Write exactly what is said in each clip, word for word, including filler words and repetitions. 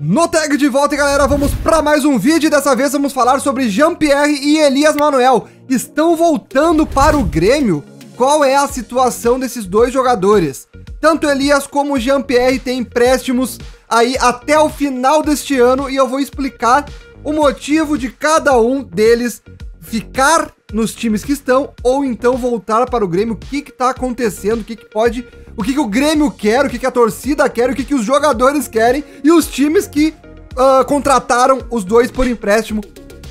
No tag de volta, galera, vamos para mais um vídeo e dessa vez vamos falar sobre Jean-Pierre e Elias Manuel. Estão voltando para o Grêmio? Qual é a situação desses dois jogadores? Tanto Elias como Jean-Pierre têm empréstimos aí até o final deste ano e eu vou explicar o motivo de cada um deles ficar nos times que estão ou então voltar para o Grêmio. O que que tá acontecendo, o que que pode... O que, que o Grêmio quer, o que, que a torcida quer, o que, que os jogadores querem e os times que uh, contrataram os dois por empréstimo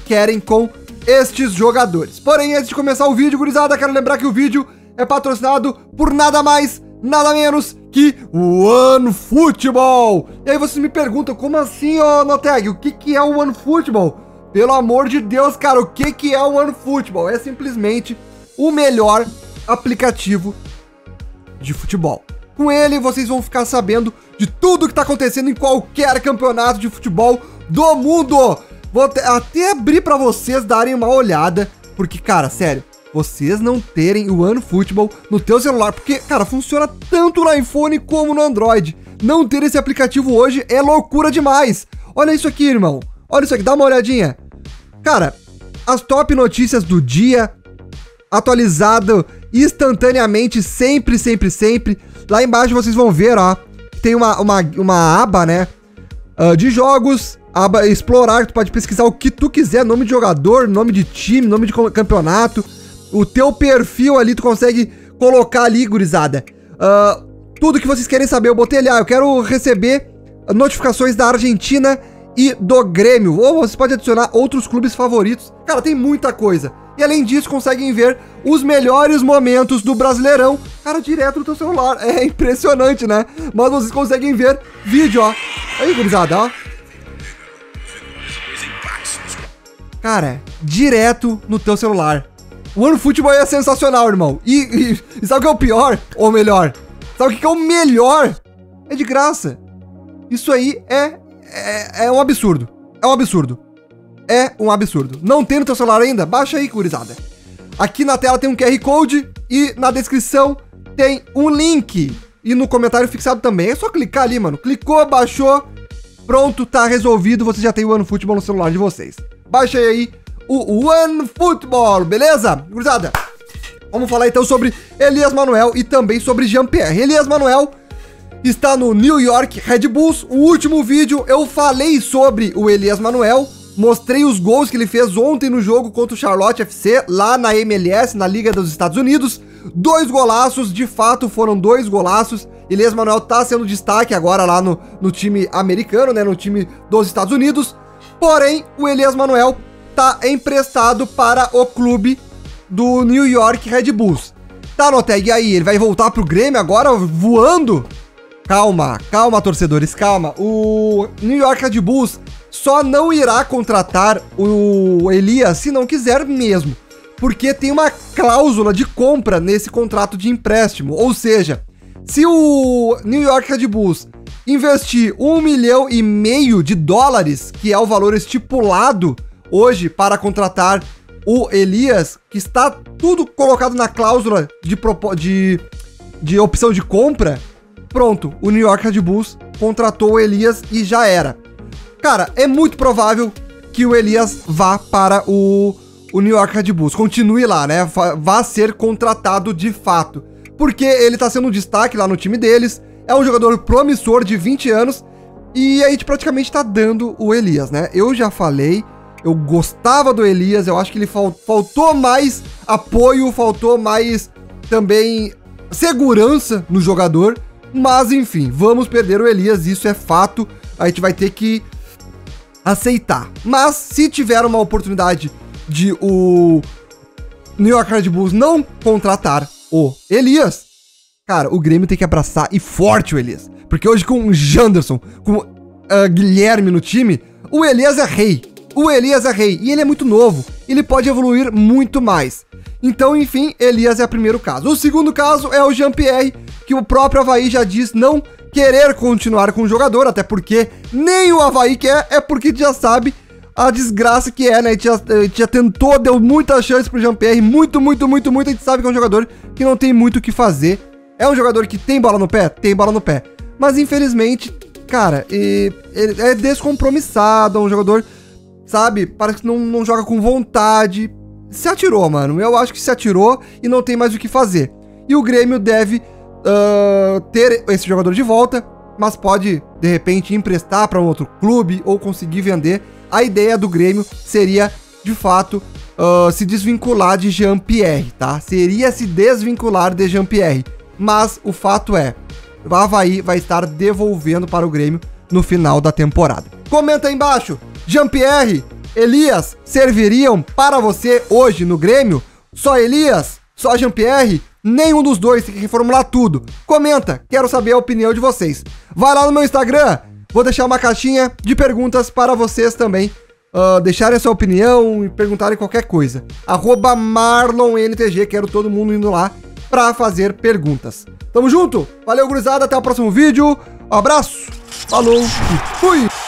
querem com estes jogadores. Porém, antes de começar o vídeo, gurizada, quero lembrar que o vídeo é patrocinado por nada mais, nada menos que o OneFootball. E aí vocês me perguntam, como assim, ô Noteg, o que, que é o OneFootball? Pelo amor de Deus, cara, o que, que é o OneFootball? É simplesmente o melhor aplicativo de futebol. Com ele vocês vão ficar sabendo de tudo que tá acontecendo em qualquer campeonato de futebol do mundo. Vou até abrir para vocês darem uma olhada, porque, cara, sério, vocês não terem o OneFootball no teu celular, porque, cara, funciona tanto no iPhone como no Android. Não ter esse aplicativo hoje é loucura demais. Olha isso aqui, irmão. Olha isso aqui, dá uma olhadinha. Cara, as top notícias do dia, atualizado instantaneamente, sempre, sempre, sempre. Lá embaixo vocês vão ver, ó, tem uma, uma, uma aba, né, uh, de jogos, aba explorar, tu pode pesquisar o que tu quiser, nome de jogador, nome de time, nome de campeonato, o teu perfil ali, tu consegue colocar ali, gurizada, uh, tudo que vocês querem saber. Eu botei ali, ah, eu quero receber notificações da Argentina e do Grêmio, ou você pode adicionar outros clubes favoritos. Cara, tem muita coisa. E além disso, conseguem ver os melhores momentos do Brasileirão, cara, direto do teu celular. É impressionante, né? Mas vocês conseguem ver vídeo, ó. Aí, gurizada, ó. Cara, direto no teu celular. O OneFootball é sensacional, irmão. E, e, e sabe o que é o pior? Ou melhor? Sabe o que é o melhor? É de graça. Isso aí é, é, é um absurdo. É um absurdo. É um absurdo. Não tem no teu celular ainda? Baixa aí, gurizada. Aqui na tela tem um Q R Code e na descrição tem um link. E no comentário fixado também. É só clicar ali, mano. Clicou, baixou, pronto, tá resolvido. Você já tem o OneFootball no celular de vocês. Baixa aí o OneFootball, beleza? Gurizada, vamos falar então sobre Elias Manuel e também sobre Jean-Pierre. Elias Manuel está no New York Red Bulls. O último vídeo eu falei sobre o Elias Manuel. Mostrei os gols que ele fez ontem no jogo contra o Charlotte F C, lá na M L S, na Liga dos Estados Unidos. Dois golaços, de fato foram dois golaços. Elias Manuel tá sendo destaque agora lá no, no time americano, né, no time dos Estados Unidos. Porém, o Elias Manuel tá emprestado para o clube do New York Red Bulls. Tá, Noteg, e aí? Ele vai voltar pro Grêmio agora voando? Calma, calma, torcedores, calma. O New York Red Bulls só não irá contratar o Elias se não quiser mesmo, porque tem uma cláusula de compra nesse contrato de empréstimo. Ou seja, se o New York Red Bulls investir um milhão e meio de dólares, que é o valor estipulado hoje para contratar o Elias, que está tudo colocado na cláusula de, de, de opção de compra, pronto, o New York Red Bulls contratou o Elias e já era. Cara, é muito provável que o Elias vá para o, o New York Red Bulls, continue lá, né? Vá ser contratado de fato, porque ele tá sendo um destaque lá no time deles, é um jogador promissor de vinte anos, e a gente praticamente tá dando o Elias, né? Eu já falei, eu gostava do Elias, eu acho que ele fal- faltou mais apoio, faltou mais também segurança no jogador, mas enfim, vamos perder o Elias, isso é fato, a gente vai ter que aceitar. Mas se tiver uma oportunidade de o New York Red Bulls não contratar o Elias, cara, o Grêmio tem que abraçar e forte o Elias, porque hoje com o Janderson, com uh, Guilherme no time, o Elias é rei, o Elias é rei, e ele é muito novo, ele pode evoluir muito mais. Então, enfim, Elias é o primeiro caso. O segundo caso é o Jean-Pierre, que o próprio Avaí já diz não querer continuar com o jogador, até porque nem o Avaí quer, é porque já sabe a desgraça que é, né? A gente já, a gente já tentou, deu muita chance pro Jean-Pierre, muito, muito, muito, muito, a gente sabe que é um jogador que não tem muito o que fazer, é um jogador que tem bola no pé? Tem bola no pé, mas infelizmente, cara, e ele é descompromissado, é um jogador, sabe, parece que não, não joga com vontade. Se atirou, mano, eu acho que se atirou e não tem mais o que fazer. E o Grêmio deve uh, ter esse jogador de volta, mas pode, de repente, emprestar para um outro clube ou conseguir vender. A ideia do Grêmio seria, de fato, uh, se desvincular de Jean-Pierre, tá? Seria se desvincular de Jean-Pierre, mas o fato é, o Avaí vai estar devolvendo para o Grêmio no final da temporada. Comenta aí embaixo, Jean-Pierre, Elias, serviriam para você hoje no Grêmio? Só Elias? Só Jean-Pierre? Nenhum dos dois, tem que reformular tudo. Comenta, quero saber a opinião de vocês. Vai lá no meu Instagram, vou deixar uma caixinha de perguntas para vocês também. Uh, deixarem a sua opinião e perguntarem qualquer coisa. Arroba MarlonNTG, quero todo mundo indo lá para fazer perguntas. Tamo junto? Valeu, gurizada, até o próximo vídeo. Um abraço, falou e fui!